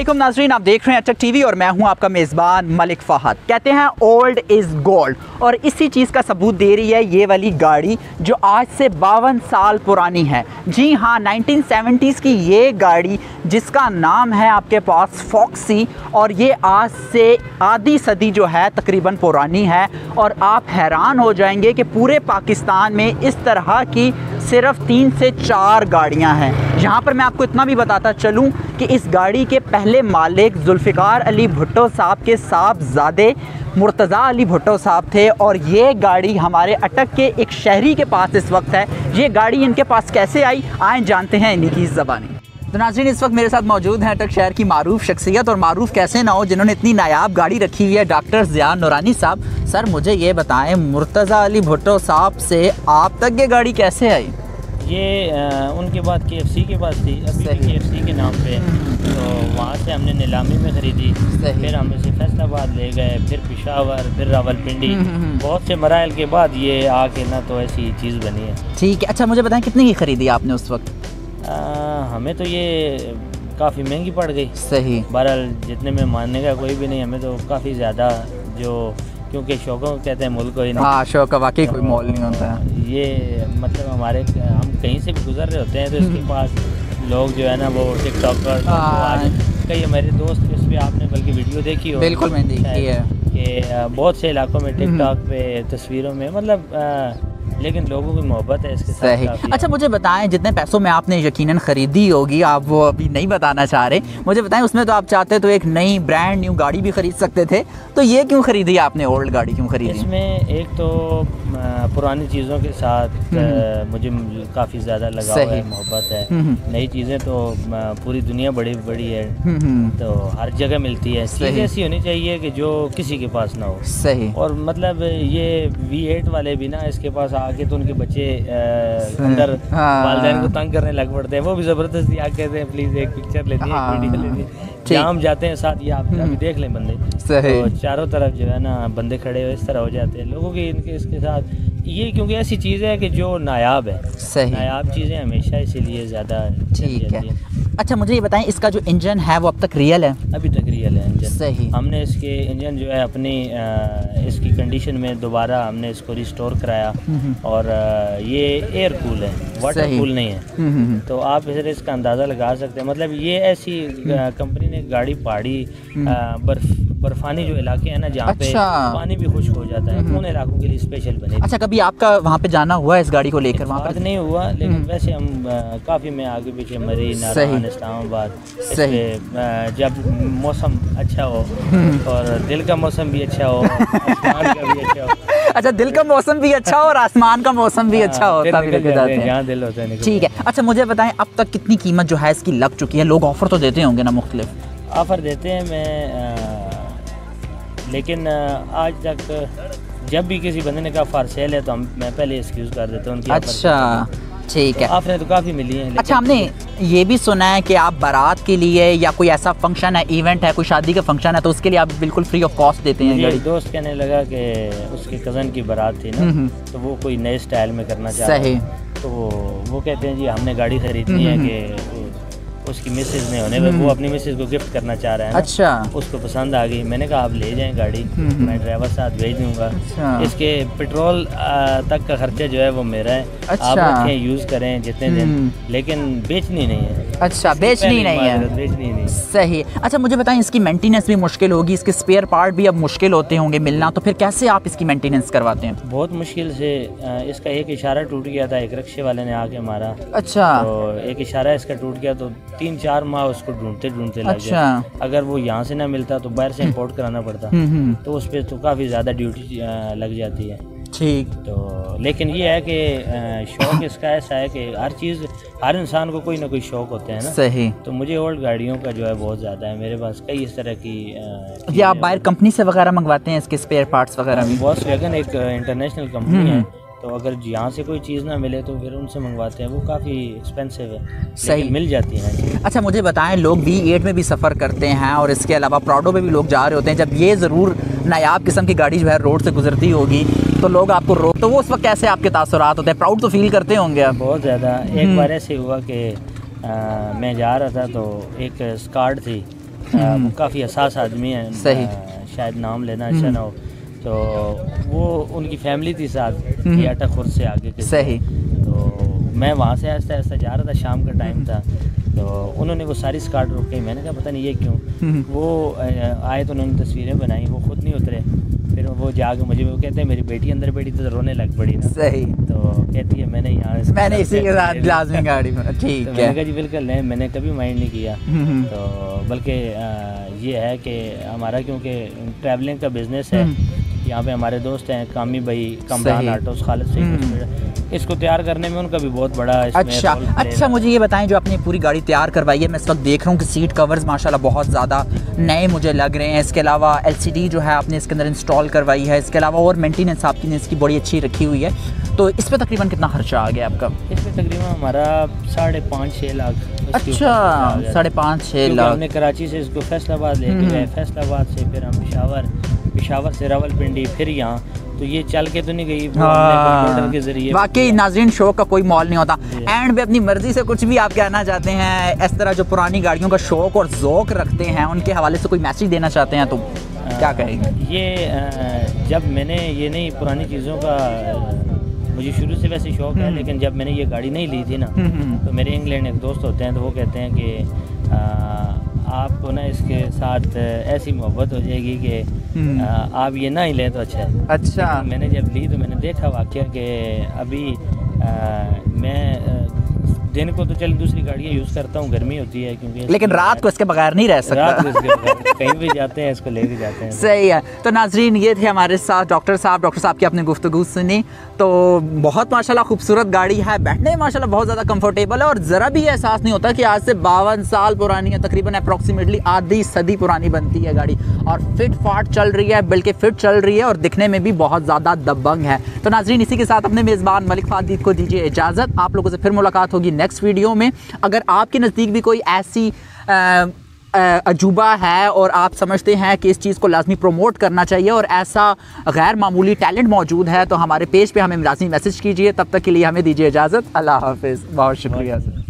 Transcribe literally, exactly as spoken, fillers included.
अस्सलामुअलैकुम नाज़रीन, आप देख रहे हैं अटक टीवी और मैं हूं आपका मेज़बान मलिक फहद। कहते हैं ओल्ड इज़ गोल्ड और इसी चीज़ का सबूत दे रही है ये वाली गाड़ी जो आज से बावन साल पुरानी है। जी हाँ, नाइनटीन सेवेंटीज़ की ये गाड़ी जिसका नाम है आपके पास फॉक्सी, और ये आज से आधी सदी जो है तकरीबन पुरानी है। और आप हैरान हो जाएंगे कि पूरे पाकिस्तान में इस तरह की सिर्फ तीन से चार गाड़ियाँ हैं। यहाँ पर मैं आपको इतना भी बताता चलूँ कि इस गाड़ी के पहले मालिक जुल्फ़िकार अली भुट्टो साहब के साहबजादे मुर्तज़ा अली भुट्टो साहब थे, और ये गाड़ी हमारे अटक के एक शहरी के पास इस वक्त है। ये गाड़ी इनके पास कैसे आई, आए जानते हैं इन्हीं की ज़बानी। तो नाज़रीन, इस वक्त मेरे साथ मौजूद हैं अटक शहर की मारूफ शख्सियत, और मारूफ कैसे ना हो जिन्होंने इतनी नायाब गाड़ी रखी हुई है, डॉक्टर ज़िया नूरानी साहब। सर मुझे ये बताएं, मुर्तज़ा अली भुट्टो साहब से आप तक ये गाड़ी कैसे आई? ये आ, उनके बाद केएफसी के पास थी, अभी केएफसी के नाम पे, तो वहाँ से हमने नीलामी में ख़रीदी, फिर हम इसे फैसलाबाद ले गए, फिर पेशावर, फिर रावलपिंडी, बहुत से मराइल के बाद ये आके ना तो ऐसी चीज़ बनी है। ठीक है, अच्छा मुझे बताएं कितने की ख़रीदी आपने उस वक्त? आ, हमें तो ये काफ़ी महंगी पड़ गई। सही, बहरहाल जितने में मानने का कोई भी नहीं, हमें तो काफ़ी ज़्यादा, जो क्योंकि शौकों कहते हैं मुल्क ही नहीं। हाँ, शौक वाकई कोई मोल नहीं होता है। ये मतलब हमारे हम कहीं से भी गुजर रहे होते हैं तो इसके पास लोग जो है ना वो टिकटॉक पर, कई हमारे दोस्त इस पर, आपने बल्कि वीडियो देखी हो? बिल्कुल मैंने देखी है कि बहुत से इलाकों में टिकटॉक पे तस्वीरों में, मतलब आ, लेकिन लोगों की मोहब्बत है इसके साथ। सही, अच्छा मुझे बताएं, जितने पैसों में आपने यकीनन ख़रीदी होगी, आप वो अभी नहीं बताना चाह रहे, मुझे बताएं उसमें तो आप चाहते तो एक नई ब्रांड न्यू गाड़ी भी ख़रीद सकते थे, तो ये क्यों ख़रीदी आपने, ओल्ड गाड़ी क्यों ख़रीदी? इसमें एक तो पुरानी चीज़ों के साथ मुझे काफ़ी ज़्यादा लगाव है, मोहब्बत है। नई चीज़ें तो पूरी दुनिया बड़ी बड़ी है, तो हर जगह मिलती है, चीज़ ऐसी होनी चाहिए कि जो किसी के पास ना हो। सही, और मतलब ये वी एट वाले भी ना इसके पास आके तो उनके बच्चे अंदर वालिदैन को तंग करने लग पड़ते हैं, वो भी जबरदस्ती आके कहते हैं प्लीज एक पिक्चर ले दी, एक वीडियो ले दी, जाम जाते हैं साथ। ये आप देख लें बंदे, तो चारों तरफ जो है ना बंदे खड़े हो, इस तरह हो जाते हैं लोगों के इनके इसके साथ। ये क्योंकि ऐसी चीज़ है कि जो नायाब है। सही, नायाब चीज़ें हमेशा इसीलिए ज़्यादा। ठीक है, अच्छा मुझे ये बताएं, इसका जो इंजन है वो अब तक रियल है? अभी तक रियल है इंजन। सही, हमने इसके इंजन जो है अपनी आ, इसकी कंडीशन में दोबारा हमने इसको रिस्टोर कराया, और आ, ये एयर कूल है, वाटर कूल नहीं है, तो आप इसे इसका अंदाज़ा लगा सकते हैं। मतलब ये ऐसी कंपनी ने गाड़ी पहाड़ी बर्फ बर्फानी जो इलाके हैं ना, जहाँ पे पानी भी खुश्क हो जाता है, उन इलाकों के लिए स्पेशल बने। अच्छा, कभी आपका वहाँ पे जाना हुआ है इस गाड़ी को लेकर? वहाँ पर नहीं हुआ, लेकिन वैसे हम काफ़ी में आगे पीछे मरी, नारायण, इस्लामाबाद, जब मौसम अच्छा हो और दिल का मौसम भी अच्छा हो, आसमान का भी अच्छा हो। अच्छा, दिल का मौसम भी अच्छा हो और आसमान का मौसम भी अच्छा हो, तब लेके जाते हैं। ठीक है, अच्छा मुझे बताएं, अब तक कितनी कीमत जो है इसकी लग चुकी है? लोग ऑफ़र तो देते होंगे ना, मुख्तलिफ ऑफ़र देते हैं, मैं लेकिन आज तक जब भी किसी बंदे ने कहा फॉर सेल है तो हम मैं पहले एक्सक्यूज़ कर देता हूँ उनकी। अच्छा ठीक है, आपने तो काफ़ी मिली है। अच्छा, हमने ये भी सुना है कि आप बारात के लिए या कोई ऐसा फंक्शन है, इवेंट है, कोई शादी का फंक्शन है, तो उसके लिए आप बिल्कुल फ्री ऑफ कॉस्ट देते हैं? मेरा दोस्त कहने लगा कि उसके कज़न की बारात थी ना, तो वो कोई नए स्टाइल में करना चाहता है, तो वो कहते हैं जी हमने गाड़ी खरीदनी है कि उसकी मिसेज ने होने में, वो अपनी मिसेज को गिफ्ट करना चाह रहा है। अच्छा, उसको पसंद आ गई। मैंने कहा आप ले जाएं गाड़ी, मैं ड्राइवर साथ भेज दूंगा। अच्छा। इसके पेट्रोल तक का खर्चा जो है वो मेरा है। अच्छा। आप रखें, यूज़ करें जितने दिन, लेकिन बेचनी नहीं है। अच्छा, बेचनी नहीं है, बेचनी नहीं। सही, अच्छा मुझे बताएं, इसकी मेंटेनेंस भी मुश्किल होगी, इसके स्पेयर पार्ट भी अब मुश्किल होते होंगे मिलना, तो फिर कैसे आप इसकी मेंटेनेंस करवाते हैं? बहुत मुश्किल से, इसका एक इशारा टूट गया था, एक रिक्शे वाले ने आके मारा। अच्छा, तो एक इशारा इसका टूट गया, तो तीन चार माह उसको ढूंढते ढूंढते लग गया। अगर वो यहाँ से ना मिलता तो बाहर से इंपोर्ट कराना पड़ता, तो उस पर तो काफ़ी ज़्यादा ड्यूटी लग जाती है। ठीक, तो लेकिन ये है कि शौक़ इसका ऐसा है कि हर चीज़, हर इंसान को कोई ना कोई शौक़ होते हैं ना। सही, तो मुझे ओल्ड गाड़ियों का जो है बहुत ज़्यादा है, मेरे पास कई इस तरह की। ये आप बाहर कंपनी से वगैरह मंगवाते हैं इसके स्पेयर पार्ट्स वगैरह भी? वॉक्सवैगन एक इंटरनेशनल कंपनी है, तो अगर यहाँ से कोई चीज़ ना मिले तो फिर उनसे मंगवाते हैं, वो काफ़ी एक्सपेंसिव है। सही, मिल जाती है। अच्छा मुझे बताएं, लोग वी एट में भी सफ़र करते हैं और इसके अलावा प्राडो में भी लोग जा रहे होते हैं, जब ये ज़रूर नायाब किस्म की गाड़ी जो है रोड से गुजरती होगी तो लोग आपको रोक, तो वो उस वक्त कैसे आपके तासुरात होते हैं? प्राउड तो फील करते होंगे आप? बहुत ज़्यादा। एक बार ऐसे हुआ कि मैं जा रहा था, तो एक स्कार्ड थी, वो काफ़ी हसास आदमी हैं, सही शायद नाम लेना अच्छा ना हो, तो वो उनकी फैमिली थी साथ अटक खुर्द से आगे के, सही तो मैं वहाँ से आहिस्ता आहिस्ता जा रहा था, शाम का टाइम था, तो उन्होंने वो सारी स्कार्ट रोक गई, मैंने कहा पता नहीं ये क्यों, वो आए तो उन्होंने तस्वीरें बनाई, वो खुद नहीं उतरे, फिर वो जाके मुझे वो कहते हैं मेरी बेटी अंदर बैठी तो रोने लग पड़ी ना, सही तो कहती है मैंने यहाँ मैंने इसी के साथ लाजमी गाड़ी में, ठीक है, मैंने कहा जी बिल्कुल नहीं, मैंने कभी माइंड नहीं किया, तो बल्कि ये है कि हमारा क्योंकि ट्रैवलिंग का बिजनेस है, यहाँ पे हमारे दोस्त हैं कामी भाई कमरान आटोस खालिद से, इसको तैयार करने में उनका भी बहुत बड़ा अच्छा अच्छा मुझे ये बताएं जो आपने पूरी गाड़ी तैयार करवाई है, मैं इस वक्त देख रहा हूँ कि सीट कवर्स माशाल्लाह बहुत ज़्यादा नए मुझे लग रहे हैं, इसके अलावा एलसीडी जो है आपने इसके अंदर इंस्टॉल करवाई है, इसके अलावा और मेंटेनेंस आपकी ने इसकी बड़ी अच्छी रखी हुई है, तो इस पर तकरीबन कितना खर्चा आ गया आपका? इस पर तकरीबन हमारा साढ़े पाँच छः लाख। अच्छा साढ़े पाँच छः लाख। हमने कराची से इसको फैसलाबाद लेके गए, फैसलाबाद से फिर हम पेशावर, पेशावर से रावलपिंडी, फिर यहाँ, तो ये चल के तो नहीं गई कंप्यूटर के जरिए। वाकई नाज़रीन शो का कोई मॉल नहीं होता। एंड वे अपनी मर्जी से कुछ भी आप कहना चाहते हैं, इस तरह जो पुरानी गाड़ियों का शौक और ज़ौक रखते हैं उनके हवाले से कोई मैसेज देना चाहते हैं तो क्या कहेंगे? ये आ, जब मैंने ये नहीं पुरानी चीज़ों का मुझे शुरू से वैसे शौक है, लेकिन जब मैंने ये गाड़ी नहीं ली थी ना, तो मेरे इंग्लैंड एक दोस्त होते हैं, तो वो कहते हैं कि आपको ना इसके साथ ऐसी मोहब्बत हो जाएगी कि आ, आप ये ना ही लें तो अच्छा है। अच्छा मैंने जब ली तो मैंने देखा वाकया कि अभी आ, मैं दिन को तो चल दूसरी गाड़ियाँ यूज़ करता हूँ, गर्मी होती है क्योंकि, लेकिन रात को इसके बगैर नहीं रह सकता, रात को इसके बगैर कहीं भी जाते हैं इसको लेके जाते हैं। सही है। तो नाजरीन ये थे हमारे साथ डॉक्टर साहब, डॉक्टर साहब की आपने गुफ्तगू सुनी, तो बहुत माशाल्लाह खूबसूरत गाड़ी है, बैठने में माशाल्लाह बहुत ज़्यादा कंफर्टेबल है, और ज़रा भी एहसास नहीं होता कि आज से बावन साल पुरानी है, तकरीबन अप्रॉक्सीमेटली आधी सदी पुरानी बनती है गाड़ी, और फिट फाट चल रही है, बल्कि फिट चल रही है, और दिखने में भी बहुत ज़्यादा दबंग है। तो नाजरीन इसी के साथ अपने मेज़बान मलिक फहद को दीजिए इजाज़त, आप लोगों से फिर मुलाकात होगी नेक्स्ट वीडियो में। अगर आपके नज़दीक भी कोई ऐसी आ, अजूबा है और आप समझते हैं कि इस चीज़ को लाजमी प्रोमोट करना चाहिए और ऐसा गैर मामूली टैलेंट मौजूद है, तो हमारे पेज पे हमें लाजमी मैसेज कीजिए। तब तक के लिए हमें दीजिए इजाज़त, अल्लाह हाफिज़, बहुत शुक्रिया।